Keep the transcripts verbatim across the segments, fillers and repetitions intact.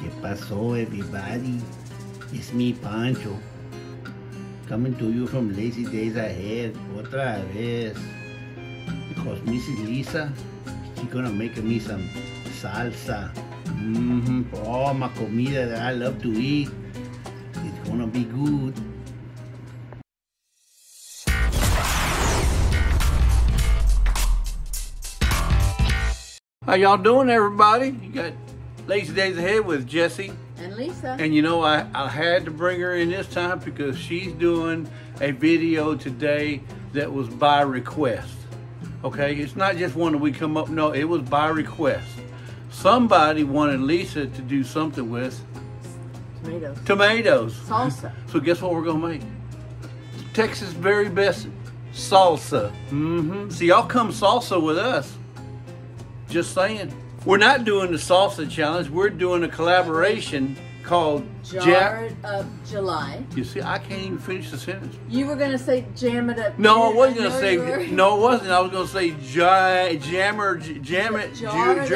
¿Qué pasó, everybody? It's me, Pancho, coming to you from Lazy Days Ahead, otra vez. Because Missus Lisa, she's gonna make me some salsa. Mm-hmm, for all my comida that I love to eat. It's gonna be good. How y'all doing, everybody? You got Lazy Days Ahead with Jesse and Lisa. And you know, I, I had to bring her in this time because she's doing a video today that was by request. Okay, it's not just one that we come up, no, it was by request. Somebody wanted Lisa to do something with tomatoes. Tomatoes. Salsa. So guess what we're gonna make? Texas very best salsa. Mm-hmm. So y'all come salsa with us. Just saying. We're not doing the salsa challenge. We're doing a collaboration called Jarred Up July. You see, I can't even finish the sentence. You were gonna say jam it up. No, I wasn't gonna say. No, it wasn't. I was gonna say j jammer, jam it, Jarred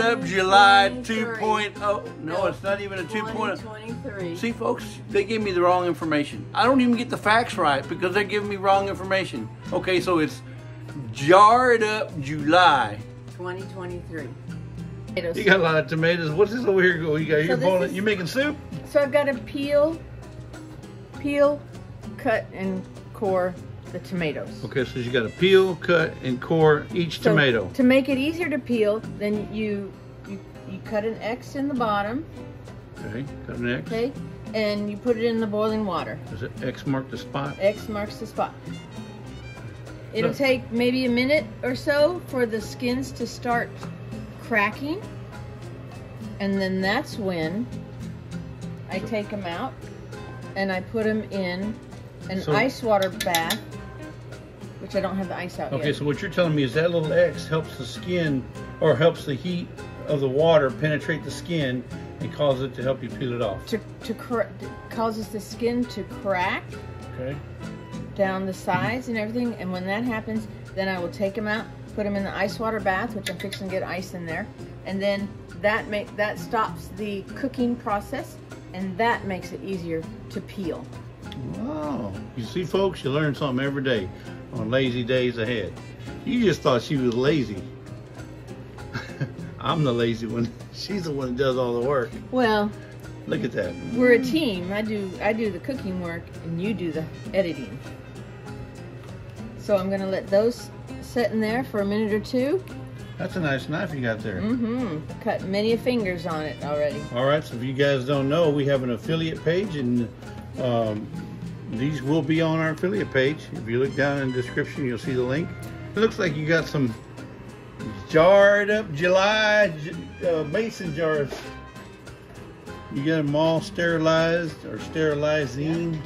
Up July two point oh. No, it's not even a two point oh. See, folks, they give me the wrong information. I don't even get the facts right because they're giving me wrong information. Okay, so it's Jarred Up July twenty twenty-three. You got a lot of tomatoes. What's this over here? You got here, so boiling. Is, you making soup? So I've got to peel, peel, cut, and core the tomatoes. Okay, so you got to peel, cut, and core each so tomato. To make it easier to peel, then you you you cut an X in the bottom. Okay, cut an X. Okay, and you put it in the boiling water. Does it X mark the spot? X marks the spot. It'll so. take maybe a minute or so for the skins to start cracking, and then that's when I take them out and I put them in an so, ice water bath, which I don't have the ice out okay, yet. Okay, so what you're telling me is that little X helps the skin, or helps the heat of the water penetrate the skin and cause it to help you peel it off. To, to cr causes the skin to crack okay. down the sides and everything, and when that happens, then I will take them out, put them in the ice water bath, which I'm fixing to get ice in there, and then that make that stops the cooking process, and that makes it easier to peel. Wow! You see, folks, you learn something every day on Lazy Days Ahead. You just thought she was lazy. I'm the lazy one. She's the one that does all the work. Well, look at that. We're a team. I do I do the cooking work, and you do the editing. So I'm gonna let those sit in there for a minute or two. That's a nice knife you got there. Mm-hmm. Cut many fingers on it already. All right, so if you guys don't know, we have an affiliate page, and um, these will be on our affiliate page. If you look down in the description, you'll see the link. It looks like you got some Jarred Up July uh, mason jars. You got them all sterilized or sterilizing. Yeah.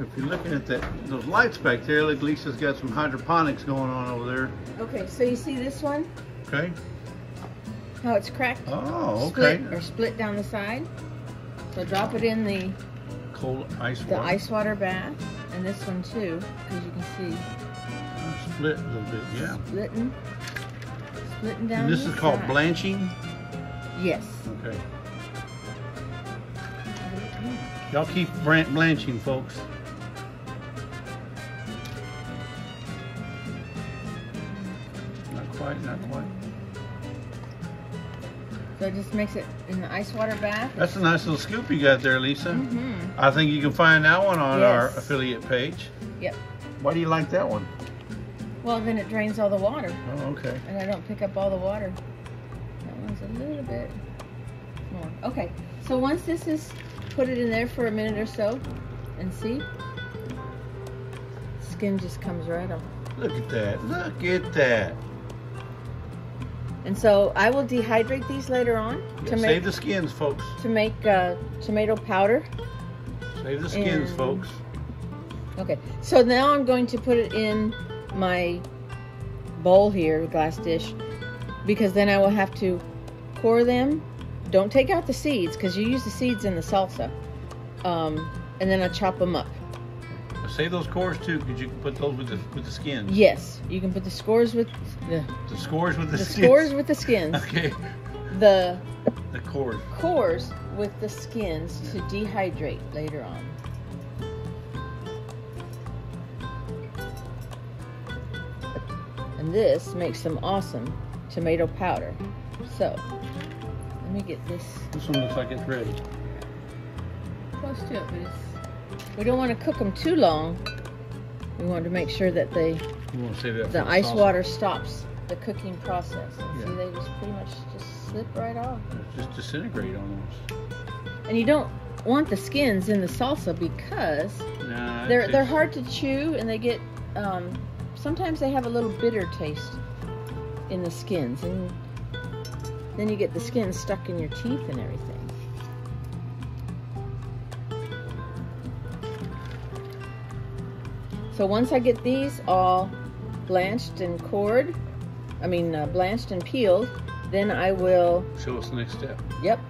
If you're looking at that, those lights back there, like Lisa's got some hydroponics going on over there. Okay, so you see this one? Okay. How it's cracked? Oh, okay. Split, or split down the side. So drop it in the cold ice water. The ice water bath, and this one too, because you can see. Split a little bit, yeah. Splitting, splitting down. And this is called blanching. Yes. Okay. Y'all keep blanching, folks. Quite, not quite. So it just makes it in the ice water bath. That's a nice little scoop you got there, Lisa. Mm-hmm. I think you can find that one on yes. our affiliate page. Yep. Why do you like that one? Well, then it drains all the water. Oh, okay. And I don't pick up all the water. That one's a little bit more. Okay, so once this is, put it in there for a minute or so, and see? Skin just comes right off. Look at that, look at that. And so I will dehydrate these later on yeah, to make save the skins, folks. To make uh, tomato powder. Save the skins, and, folks. Okay, so now I'm going to put it in my bowl here, glass dish, because then I will have to pour them. Don't take out the seeds because you use the seeds in the salsa, um, and then I chop them up. But save those cores too, because you can put those with the with the skins. Yes, you can put the scores with the the scores with the, the skins. Scores with the skins. Okay. The the cores. Cores with the skins to dehydrate later on. And this makes some awesome tomato powder. So let me get this. This one looks like it's ready. Close to it, but it's. We don't want to cook them too long. We want to make sure that they, that the ice water stops the cooking process. Yeah. See, they just pretty much just slip right off. It's just disintegrate almost. And you don't want the skins in the salsa because nah, they're they're hard to chew and they get um, sometimes they have a little bitter taste in the skins, and then you get the skins stuck in your teeth and everything. So once I get these all blanched and cored, I mean uh, blanched and peeled, then I will... Show us the next step. Yep.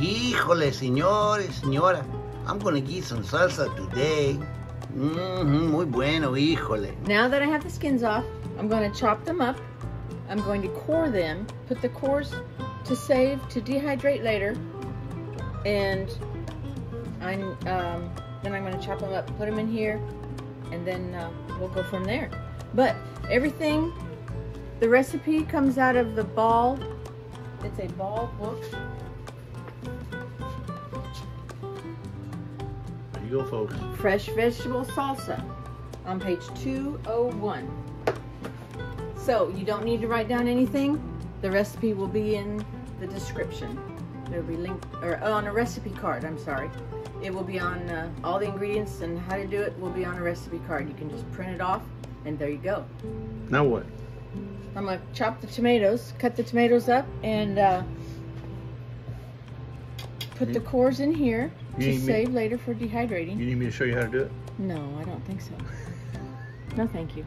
Híjole, señores, señora. I'm going to get some salsa today. Mm-hmm, muy bueno, híjole. Now that I have the skins off, I'm going to chop them up. I'm going to core them, put the cores to save, to dehydrate later, and I'm, um, then I'm going to chop them up, put them in here, and then uh, we'll go from there. But everything, the recipe comes out of the Ball, it's a Ball book. There you go, folks. Fresh vegetable salsa on page two oh one. So you don't need to write down anything. The recipe will be in the description. It'll be linked, or on a recipe card, I'm sorry. It will be on, uh, all the ingredients and how to do it will be on a recipe card. You can just print it off, and there you go. Now what? I'm gonna chop the tomatoes, cut the tomatoes up, and uh, put you, the cores in here to save me, later for dehydrating. You need me to show you how to do it? No, I don't think so. No, thank you.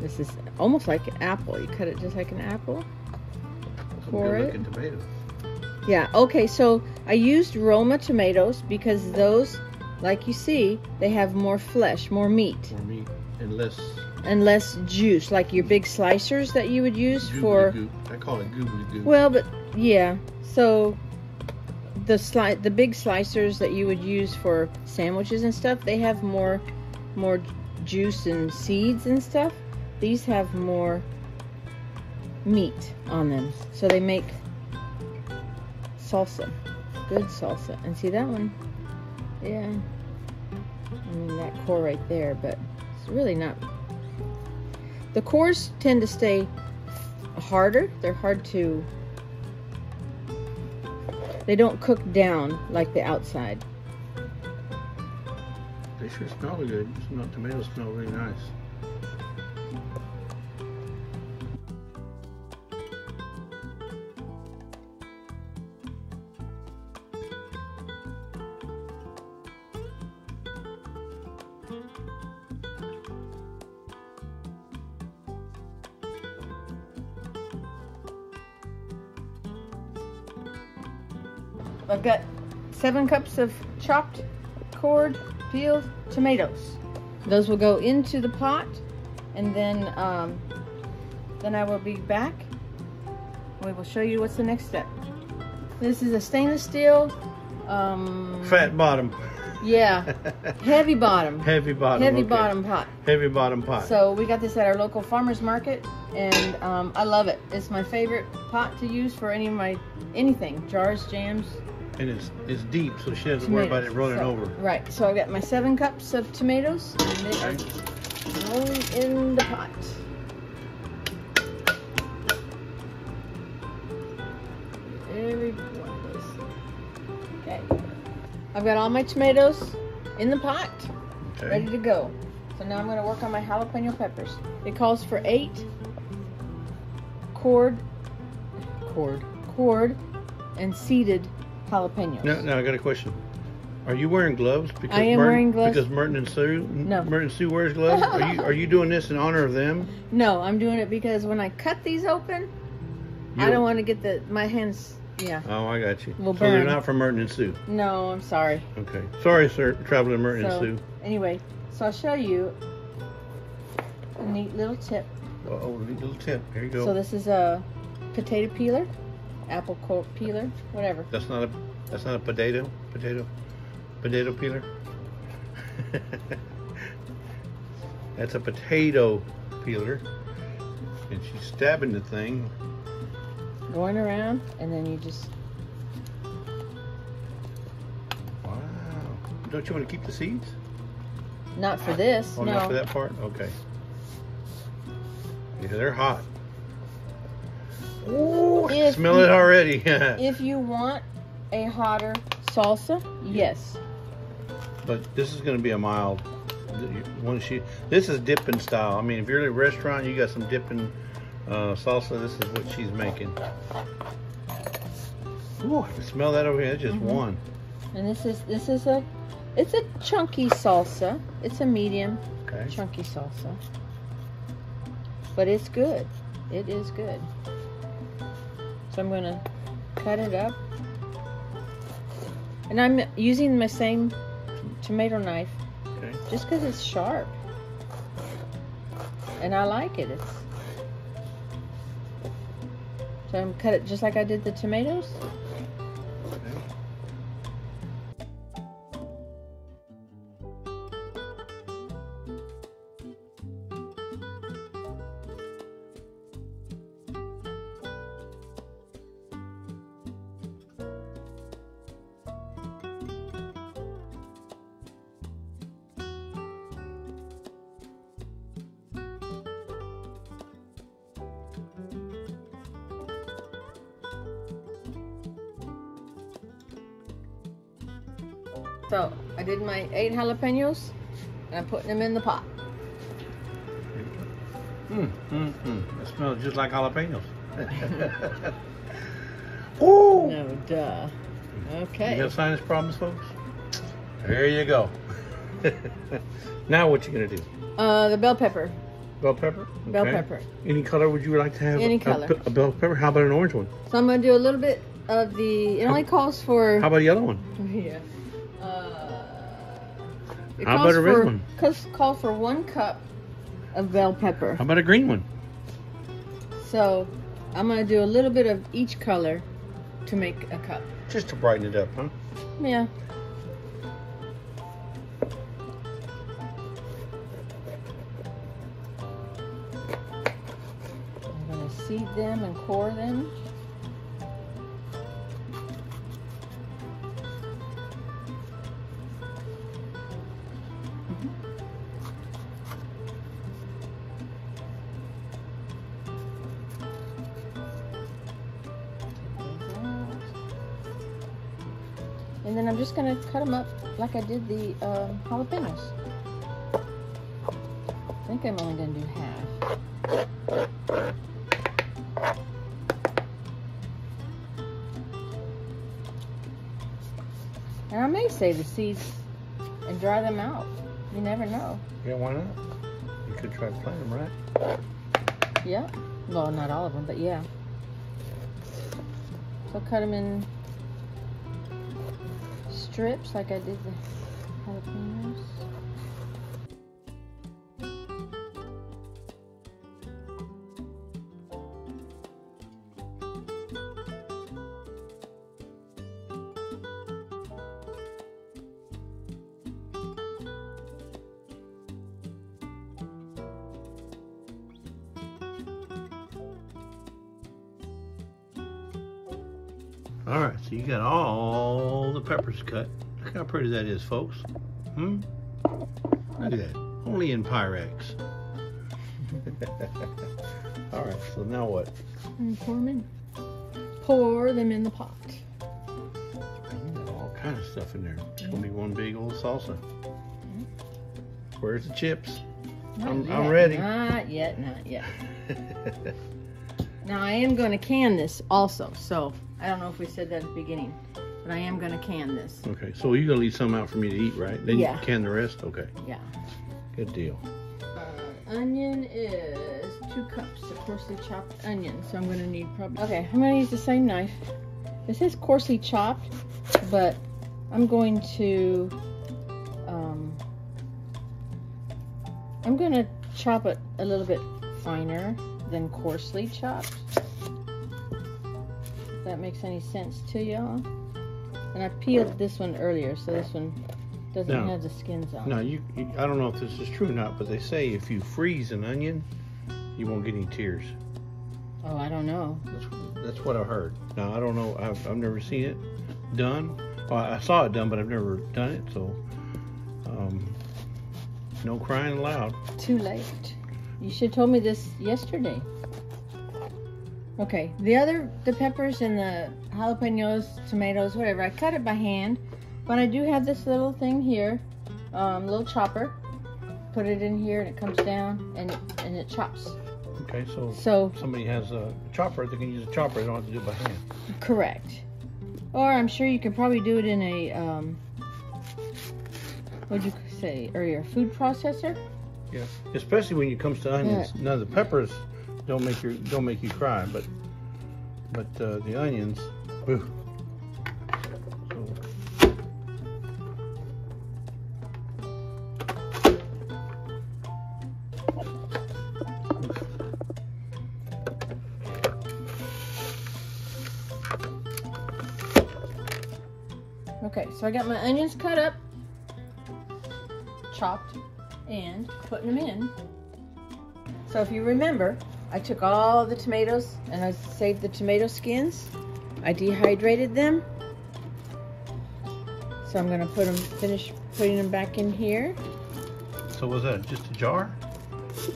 This is almost like an apple. You cut it just like an apple. Core it. Yeah, okay, so I used Roma tomatoes because those, like you see, they have more flesh, more meat. More meat and less... And less juice, like your big slicers that you would use for... Goop. I call it goobly goop. Well, but, yeah, so the sli the big slicers that you would use for sandwiches and stuff, they have more, more juice and seeds and stuff. These have more meat on them, so they make salsa, good salsa. And see that one? Yeah, I mean that core right there, but it's really not. The cores tend to stay harder. They're hard to, they don't cook down like the outside. They sure smell good. Smell, tomatoes smell really nice. I've got seven cups of chopped, cored, peeled tomatoes. Those will go into the pot, and then um, then I will be back. We will show you what's the next step. This is a stainless steel. Um, Fat bottom. Yeah, heavy bottom. Heavy bottom. Heavy okay. bottom pot. Heavy bottom pot. So we got this at our local farmers market, and um, I love it. It's my favorite pot to use for any of my anything, jars, jams. And it's, it's deep, so she doesn't tomatoes. worry about it rolling so, over. Right, so I've got my seven cups of tomatoes, and they are rolling in the pot. Every one of those. Okay. I've got all my tomatoes in the pot, okay. ready to go. So now I'm going to work on my jalapeno peppers. It calls for eight cord, cord, cord, and seeded jalapenos. Now, now I got a question. Are you wearing gloves? Because I am Merton, wearing gloves. Because Merton and Sue, no. Merton and Sue wears gloves? Are you, are you doing this in honor of them? No, I'm doing it because when I cut these open, you, I don't want to get the, my hands, yeah. Oh, I got you. Will so burn. They're not for Merton and Sue? No, I'm sorry. Okay. Sorry, sir, Traveler Merton so, and Sue. Anyway, so I'll show you a neat little tip. Uh oh, a neat little tip. Here you go. So this is a potato peeler, apple core peeler, whatever. That's not a, that's not a potato, potato. Potato peeler. That's a potato peeler, and she's stabbing the thing, going around, and then you just. Wow! Don't you want to keep the seeds? Not for this. Oh, no. Not for that part. Okay. Yeah, they're hot. Ooh! If smell you, it already. If you want a hotter salsa, yes. But this is going to be a mild once you this is dipping style. I mean, if you're at a restaurant, you got some dipping uh, salsa, this is what she's making. Ooh, I can smell that over here. That's just mm-hmm. one. And this is this is a it's a chunky salsa. It's a medium okay. chunky salsa. But it's good. It is good. So I'm going to cut it up. And I'm using my same tomato knife, okay. just because it's sharp, and I like it. It's so I'm cut it just like I did the tomatoes. So I did my eight jalapenos, and I'm putting them in the pot. Mm, mm, mm. It smells just like jalapenos. Ooh! No, duh. Okay. You have sinus problems, folks? There you go. Now what you gonna do? Uh, the bell pepper. Bell pepper? Okay. Bell pepper. Any color would you like to have? Any a, color. A, a bell pepper? How about an orange one? So I'm gonna do a little bit of the, it only calls for. How about a yellow one? Yeah. It How about a red for, one? Call for one cup of bell pepper. How about a green one? So, I'm going to do a little bit of each color to make a cup. Just to brighten it up, huh? Yeah. I'm going to seed them and core them. And then I'm just going to cut them up like I did the uh, jalapenos. I think I'm only going to do half. And I may save the seeds and dry them out. You never know. Yeah, why not? You could try to plant them, right? Yeah. Well, not all of them, but yeah. So cut them in strips like I did the jalapenos. Alright, so you got all the peppers cut. Look how pretty that is, folks. Hmm? Look at that. Only in Pyrex. Alright, so now what? And pour them in. Pour them in the pot. Got all kinds of stuff in there. It's going to be one big old salsa. Where's the chips? Not I'm, yet, I'm ready. Not yet, not yet. Now I am going to can this also, so I don't know if we said that at the beginning. But I am going to can this. Okay, so you're going to leave some out for me to eat, right? Then yeah. you can the rest? Okay. Yeah. Good deal. Uh, onion is two cups of coarsely chopped onion, so I'm going to need probably... Okay, I'm going to use the same knife. This is coarsely chopped, but I'm going to... Um, I'm going to chop it a little bit finer than coarsely chopped. If that makes any sense to y'all. And I peeled this one earlier, so this one doesn't now, have the skins on. Now, you, you, I don't know if this is true or not, but they say if you freeze an onion, you won't get any tears. Oh, I don't know. That's, that's what I heard. Now, I don't know. I've, I've never seen it done. Well, I saw it done, but I've never done it, so um, no crying aloud. Too late. You should have told me this yesterday. Okay, the other, the peppers and the jalapenos, tomatoes, whatever, I cut it by hand, but I do have this little thing here, um, little chopper. Put it in here and it comes down and it, and it chops. Okay, so, so somebody has a chopper, they can use a chopper, they don't have to do it by hand. Correct. Or I'm sure you could probably do it in a, um, what'd you say, or your food processor? Yeah, especially when it comes to onions. Yeah. Now the peppers don't make you don't make you cry, but but uh, the onions. Whew. So. Okay, so I got my onions cut up, chopped, and putting them in. So if you remember, I took all the tomatoes and I saved the tomato skins. I dehydrated them. So I'm gonna put them, finish putting them back in here. So was that just a jar?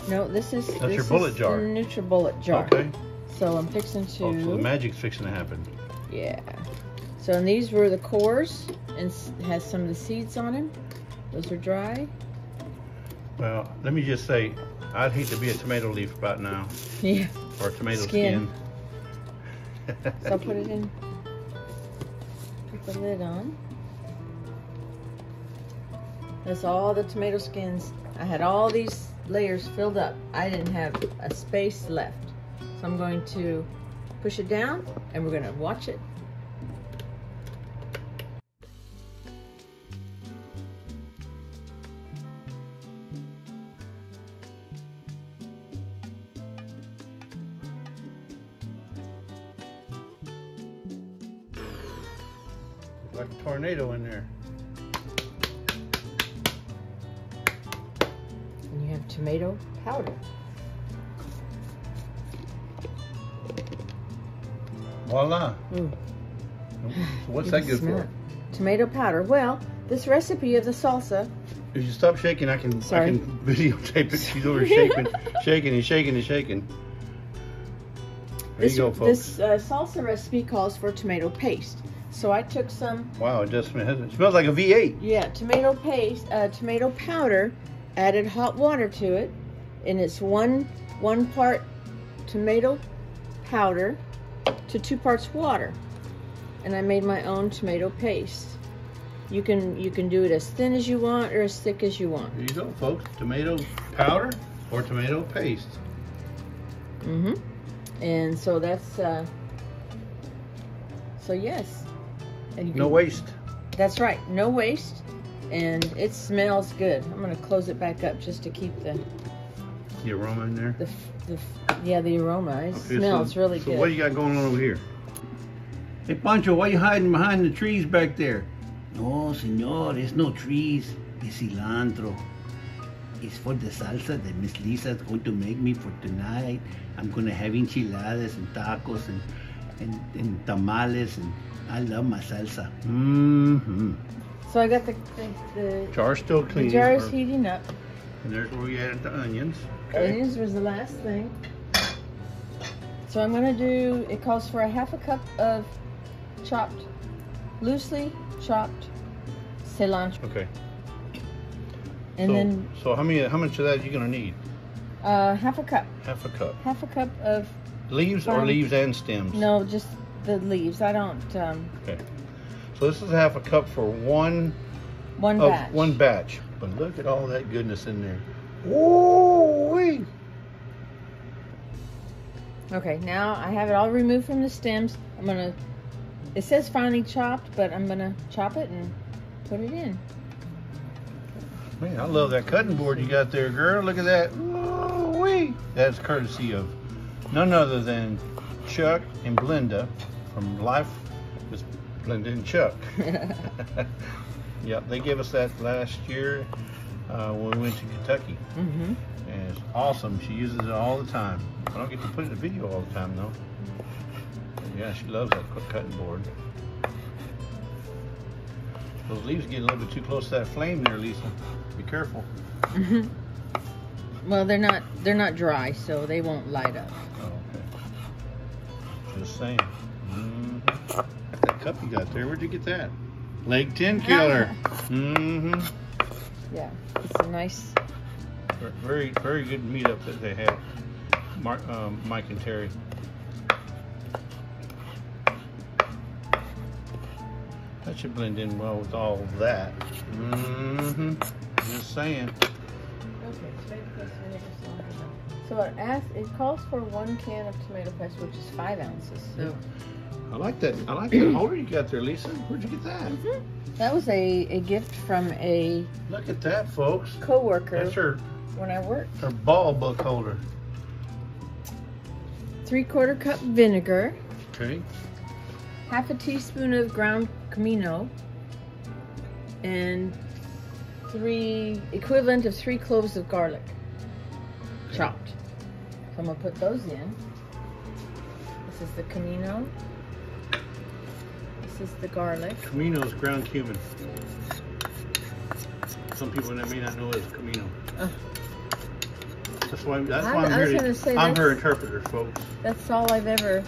No, this is, That's this your bullet is jar. the Nutri-Bullet jar. Okay. So I'm fixing to... Oh, so the magic's fixing to happen. Yeah. So and these were the cores and it has some of the seeds on them. Those are dry. Well, let me just say, I'd hate to be a tomato leaf about now. Yeah. Or a tomato skin. skin. So I'll put it in. Put the lid on. That's all the tomato skins. I had all these layers filled up. I didn't have a space left. So I'm going to push it down and we're going to watch it. Like a tornado in there. And you have tomato powder. Voila. Mm. So what's that good for? Tomato powder. Well, this recipe of the salsa. If you stop shaking, I can, I can videotape it. She's over shaking, shaking and shaking and shaking. There this, you go, folks. This uh, salsa recipe calls for tomato paste. So I took some. Wow, it just it smells like a V eight. Yeah, tomato paste, uh, tomato powder, added hot water to it, and it's one one part tomato powder to two parts water, and I made my own tomato paste. You can you can do it as thin as you want or as thick as you want. There you go, folks. Tomato powder or tomato paste. Mhm. And so that's uh, so yes. And no waste. That's right, no waste, and it smells good. I'm gonna close it back up just to keep the the aroma in there. The, the yeah, the aroma. It okay, smells so, really so good. So what do you got going on over here? Hey, Pancho, why are you hiding behind the trees back there? No, señor, it's no trees. It's cilantro. It's for the salsa that Miss Lisa's going to make me for tonight. I'm gonna have enchiladas and tacos and and, and tamales and. I love my salsa. Mm-hmm. So I got the, the, the jar still clean. The jar is heating up. And there's where we added the onions. Okay. Onions was the last thing. So I'm gonna do, it calls for a half a cup of chopped, loosely chopped cilantro. Okay. And so, then. So how many, how much of that are you gonna need? Uh, half a cup. Half a cup. Half a cup of. Leaves from, or leaves and stems? No, just. The leaves. I don't. Um... Okay. So So this is half a cup for one, one, of, batch. one batch. But look at all that goodness in there. Ooh-wee. Okay, now I have it all removed from the stems. I'm gonna, it says finely chopped, but I'm gonna chop it and put it in. Man, I love that cutting board you got there, girl. Look at that. Ooh-wee. That's courtesy of none other than Chuck and Blinda from Life with Blinda and Chuck. Yep, they gave us that last year uh, when we went to Kentucky. Mm-hmm. And it's awesome. She uses it all the time. I don't get to put it in a video all the time, though. But yeah, she loves that quick cutting board. Those leaves get a little bit too close to that flame there, Lisa. Be careful. Mm-hmm. Well, they're not, they're not dry, so they won't light up. Oh, okay. Just saying. Mm-hmm. That cup you got there, where'd you get that? Lake Tenkiller. Mm-hmm. Yeah, it's a nice... Very, very good meetup that they had, Mark, um, Mike and Terry. That should blend in well with all of that. Mm-hmm. Just saying. Okay, so it asks, it calls for one can of tomato paste, which is five ounces. So. I like that. I like that holder you got there, Lisa. Where'd you get that? Mm-hmm. That was a, a gift from a. Look at that, folks. Coworker. That's her. When I worked. Her ball book holder. Three quarter cup vinegar. Okay. Half a teaspoon of ground camino. And three equivalent of three cloves of garlic, okay. Chopped. So I'm gonna put those in. This is the camino. This is the garlic. Camino is ground cumin. Some people may not know it's camino. Uh, that's why, that's I, why I'm I here to, say I'm her interpreter, folks. That's all I've ever...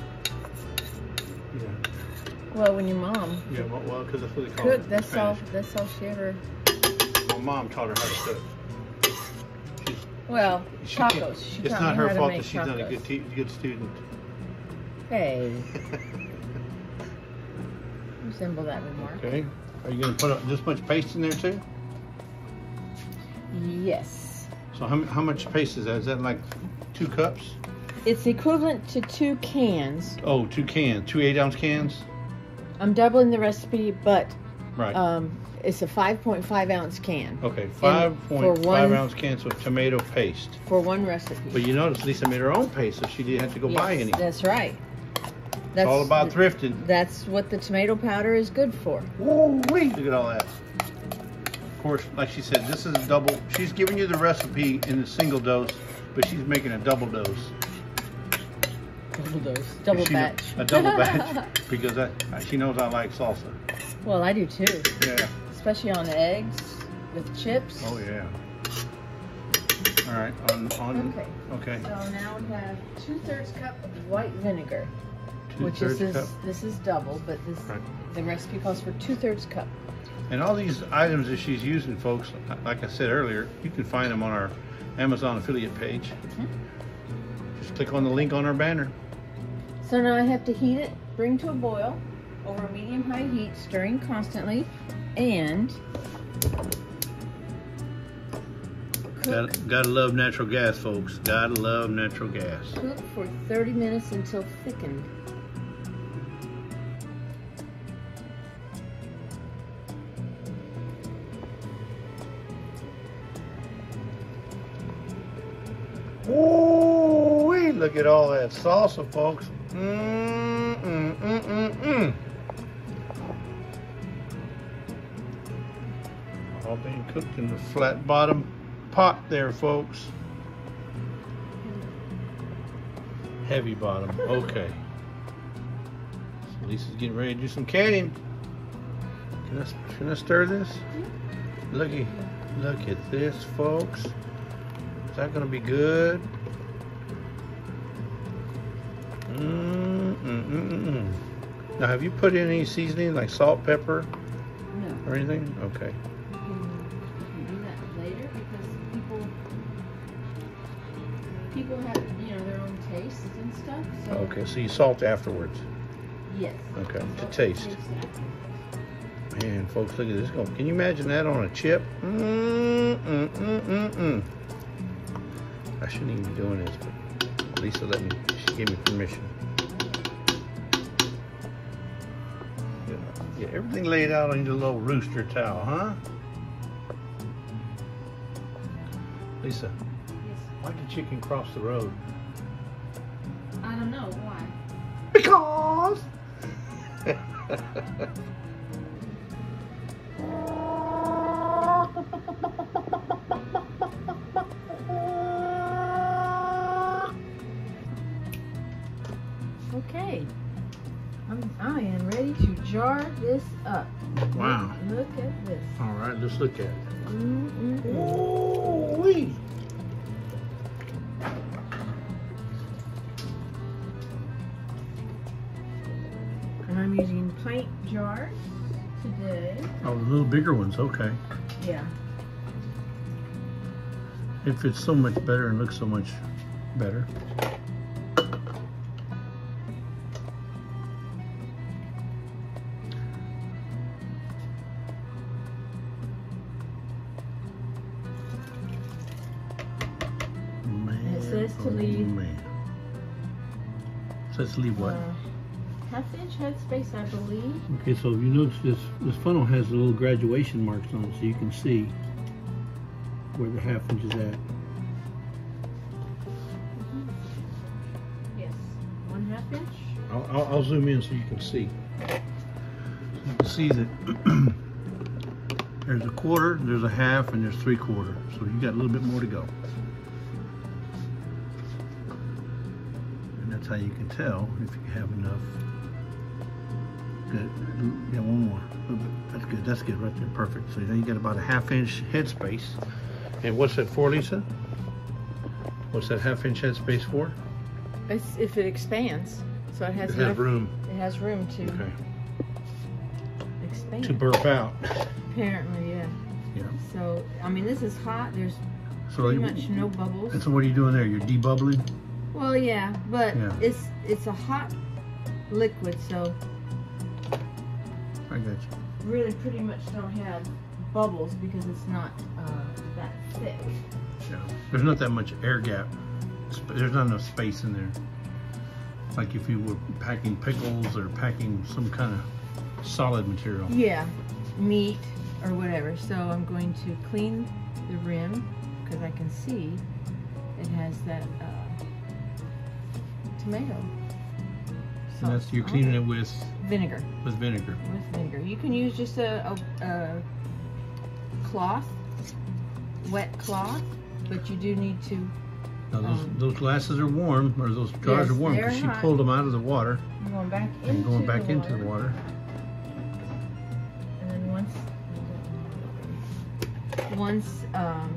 Yeah. Well, when your mom... Yeah, well, because that's what they call could, it. That's all, that's all she ever... My mom taught her how to cook. She's, well, she, tacos. She it's not her fault that she's tacos. Not a good, te good student. Hey. Resemble that remark. Okay. Are you going to put up this much paste in there too? Yes. So how, how much paste is that? Is that like two cups? It's equivalent to two cans. Oh, two cans. Two eight ounce cans? I'm doubling the recipe, but right. um, it's a five point five ounce can. Okay, five point five ounce cans of tomato paste. For one recipe. But you notice Lisa made her own paste, so she didn't have to go yes, buy any. That's right. That's all about thrifting. That's what the tomato powder is good for. Whoa, wait. Look at all that. Of course, like she said, this is a double. She's giving you the recipe in a single dose, but she's making a double dose. Double dose. Double batch. A, a double batch because I, she knows I like salsa. Well, I do too. Yeah. Especially on eggs with chips. Oh, yeah. All right. On, on, okay. Okay. So now we have two-thirds cup of white vinegar. Which is this, this is double, but this right. The recipe calls for two-thirds cup. And all these items that she's using, folks, like I said earlier, you can find them on our Amazon affiliate page. Mm-hmm. Just click on the link on our banner. So now I have to heat it, bring to a boil over medium-high heat, stirring constantly, and gotta, gotta love natural gas, folks. Gotta love natural gas. Cook for thirty minutes until thickened. Ooh, look at all that salsa, folks. Mm, mm, mm, mm, mm. All being cooked in the flat bottom pot there, folks. Heavy bottom, okay. So Lisa's getting ready to do some canning. Can I, can I stir this? Looky, look at this, folks. Is that gonna be good? Mm, mm, mm, mm. Now, have you put in any seasoning like salt, pepper, no. or anything? Okay. You can do that later because people people have, you know, their own tastes and stuff. So. Okay, so you salt afterwards. Yes. Okay, salt to taste. Man, folks, look at this. Can you imagine that on a chip? Mm, mm, mm, mm, mm. I shouldn't even be doing this, but Lisa let me, she gave me permission. Yeah, yeah, everything laid out on your little rooster towel, huh? Lisa, why did chicken cross the road? I don't know, why? Because! Okay, I'm, I am ready to jar this up. Wow. Look, look at this. All right, let's look at it. Mm-hmm. Ooh-wee. And I'm using pint jars today. Oh, the little bigger ones, okay. Yeah. It fits so much better and looks so much better. To leave. So let's leave what? Uh, half inch head space, I believe. Okay, so you notice this this funnel has little graduation marks on it, so you can see where the half inch is at. Mm-hmm. Yes, one half inch. I'll, I'll, I'll zoom in so you can see. So you can see that there's a quarter, there's a half, and there's three quarters. So you got a little bit more to go. How you can tell if you have enough. Good, yeah, one more. That's good, that's good right there, perfect. So now you got about a half inch head space. And what's that for, Lisa? What's that half inch head space for? It's if it expands, so it has, it enough, has room. It has room to okay. expand. To burp out. Apparently, yeah. Yeah. So, I mean, this is hot. There's so pretty like, much no bubbles. And so what are you doing there? You're debubbling? Well, yeah, but yeah. it's it's a hot liquid, so I got you. Really, pretty much don't have bubbles because it's not uh, that thick. Yeah, there's not that much air gap. There's not enough space in there. It's like if you were packing pickles or packing some kind of solid material. Yeah, meat or whatever. So I'm going to clean the rim because I can see it has that. Uh, Tomato. So that's, you're cleaning it with vinegar. With vinegar. With vinegar. You can use just a, a, a cloth, wet cloth, but you do need to. Now those, um, those glasses are warm, or those jars yes, are warm because she hot. pulled them out of the water. And going back into and going back the into water. the water. And then once, once, um,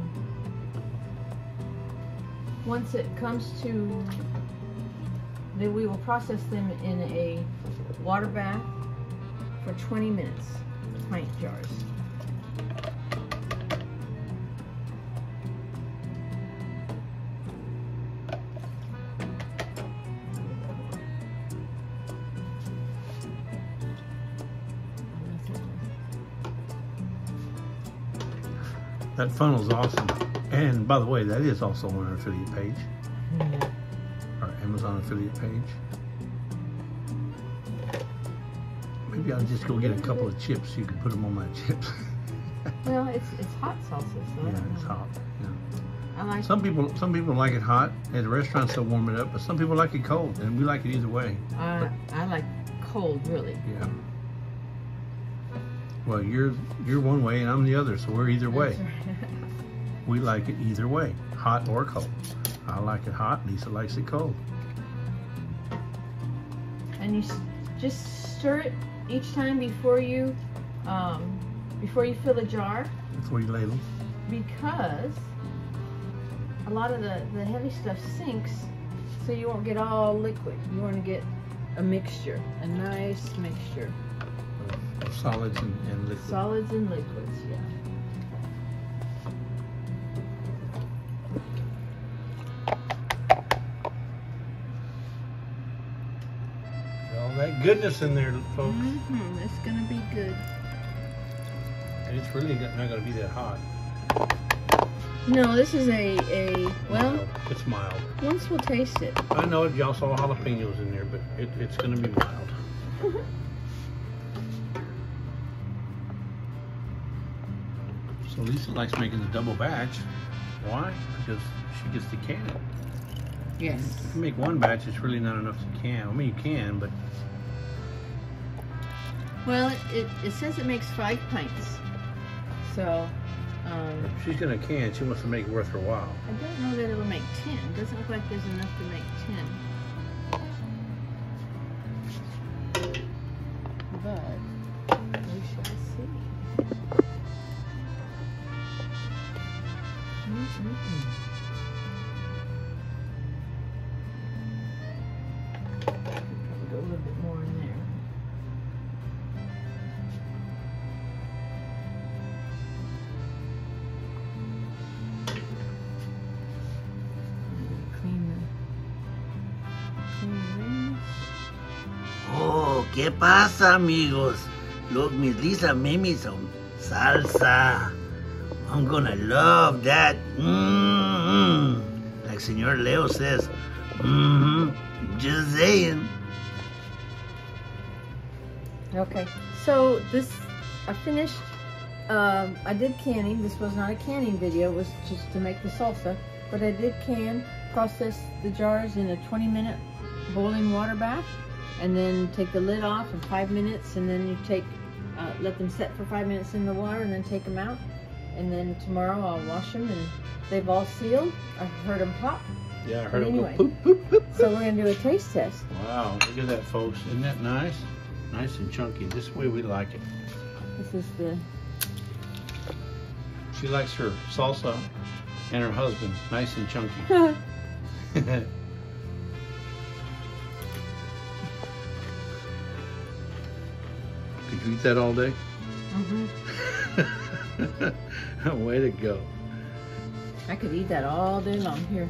once it comes to. Then we will process them in a water bath for twenty minutes, pint jars. That funnel's awesome. And by the way, that is also on our affiliate page. Mm-hmm. Amazon affiliate page. Maybe I'll just go get a couple of chips. You can put them on my chips. Well, it's it's hot salsa, so yeah, it's hot. Yeah. I like some people. Some people like it hot at the restaurants. They'll warm it up, but some people like it cold, and we like it either way. Uh, but, I like cold, really. Yeah. Well, you're you're one way, and I'm the other, so we're either way. We like it either way, hot or cold. I like it hot. Lisa likes it cold. And you just stir it each time before you um, before you fill the jar. Before you ladle. Because a lot of the, the heavy stuff sinks, so you won't get all liquid. You want to get a mixture, a nice mixture. Of, of solids and, and liquids. Solids and liquids, yeah. Goodness in there, folks. Mm-hmm. It's gonna be good. And it's really not going to be that hot. No, this is a, a well, mild. It's mild. Once we'll taste it. I know y'all saw jalapenos in there, but it, it's going to be mild. So Lisa likes making the double batch. Why? Because she gets to can it. Yes. If you make one batch, it's really not enough to can. I mean, you can, but... Well, it, it says it makes five pints. So... Um, she's gonna can. She wants to make it worth her while. I don't know that it will make ten. It doesn't look like there's enough to make ten. But we shall see. Mm-hmm. Probably go a little bit more in there. ¿Qué pasa, amigos? Look, Miss Lisa made me some salsa. I'm gonna love that. Mm-hmm. Like Senor Leo says, mm-hmm. Just saying. Okay, so this, I finished, um, I did canning. This was not a canning video, it was just to make the salsa. But I did can, process the jars in a twenty minute boiling water bath. And then take the lid off in five minutes, and then you take, uh, let them set for five minutes in the water, and then take them out. And then tomorrow I'll wash them, and they've all sealed. I heard them pop. Yeah, I heard them anyway, go poop, poop, poop, poop. So we're gonna do a taste test. Wow, look at that, folks! Isn't that nice? Nice and chunky. This way we like it. This is the. She likes her salsa, and her husband nice and chunky. Could you eat that all day? Mm-hmm. Way to go. I could eat that all day long. Here.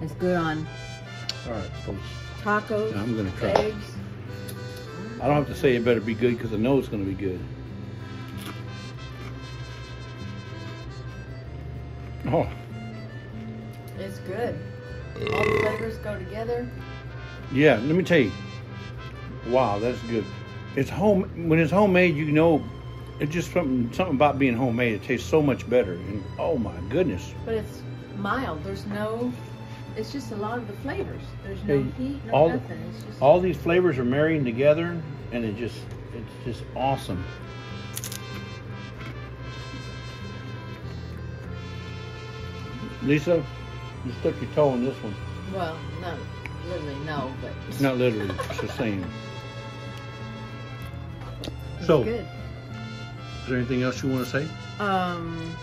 It's good on all right, folks. Tacos, I'm gonna try. Eggs. I don't have to say it better be good because I know it's gonna be good. Oh. It's good. All the flavors go together. Yeah, let me tell you. Wow, that's good. It's home when it's homemade, you know, it's just something something about being homemade. It tastes so much better. And oh my goodness. But it's mild. There's no. It's just a lot of the flavors. There's no hey, heat, no all, nothing. It's just all these flavors are marrying together, and it just it's just awesome. Lisa, you stuck your toe in this one. Well, no. Literally, no, but... Not literally, it's the same. It's so, good. Is there anything else you want to say? Um,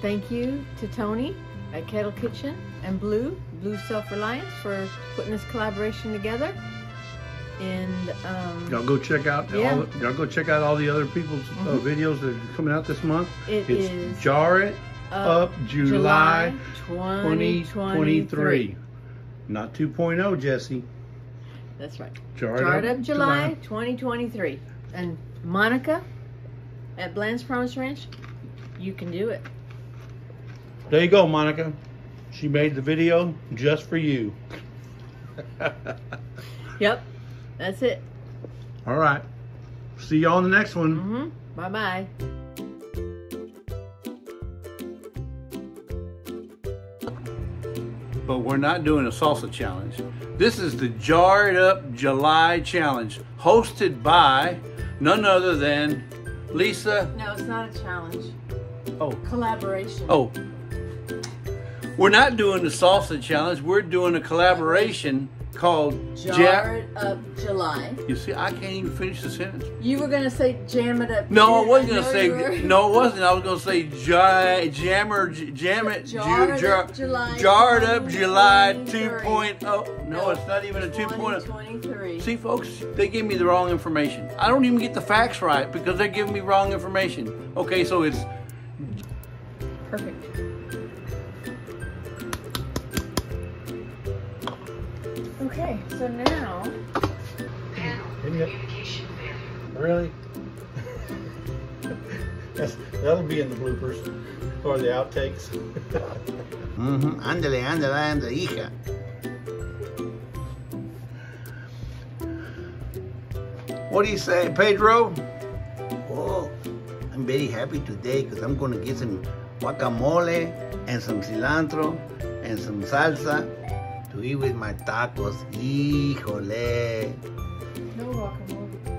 thank you to Tony at Kettle Kitchen and Blue, Bloo's Self Reliance, for putting this collaboration together. And um, y'all go check out yeah. all y'all go check out all the other people's mm-hmm. uh, videos that are coming out this month. It it's is Jarred Up July twenty twenty-three. Not two point oh, Jesse. That's right. Jarred, Jarred Up, up July, July twenty twenty-three. And Monica at Bland's Promise Ranch, you can do it. There you go, Monica. She made the video just for you. Yep, that's it. All right. See y'all in the next one. Mm-hmm. Bye-bye. But we're not doing a salsa challenge. This is the Jarred Up July challenge, hosted by none other than Lisa. No, it's not a challenge. Oh. Collaboration. Oh. We're not doing the salsa challenge. We're doing a collaboration called Jarred ja Up July. You see, I can't even finish the sentence. You were gonna say jam it up. No, I wasn't gonna say. No, it wasn't. I was gonna say ja jammer jam it. Jarred ju up July. Jarred Up July two point oh. No, no, it's not even a two point oh. See, folks, they give me the wrong information. I don't even get the facts right because they're giving me wrong information. Okay, so it's perfect. Okay, so now, panel communication. Really? That's, that'll be in the bloopers or the outtakes. Mm-hmm. Andale, andale, andale, hija. What do you say, Pedro? Oh, I'm very happy today because I'm going to get some guacamole and some cilantro and some salsa to eat with my tacos. Híjole. No guacamole.